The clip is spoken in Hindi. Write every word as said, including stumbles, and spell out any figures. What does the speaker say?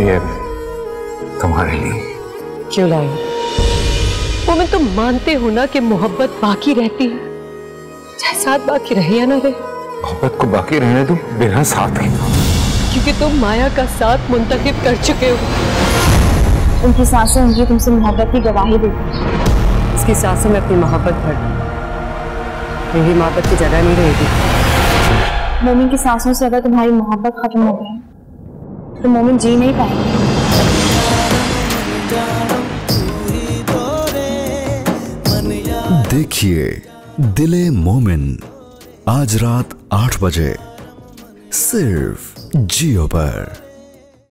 ये तुम्हारे लिए क्यों लाई? मोमिन, तुम मानते हो ना कि मोहब्बत बाकी रहती है, चाहे साथ बाकी रहे या ना रहे। मोहब्बत को बाकी रहने दो बिना साथ के, क्योंकि तुम माया का साथ मुंतखब कर चुके हो। उनकी सासू उनकी तुमसे मोहब्बत की गवाही देती। इसकी सासू में अपनी मोहब्बत भर दी, मेरी मोहब्बत की जगह नहीं रहेगी। मोमिन की सासों से अगर तुम्हारी मोहब्बत खत्म हो गई तो मोमिन जी नहीं पाएंगे। देखिए दिले मोमिन आज रात आठ बजे सिर्फ जियो पर।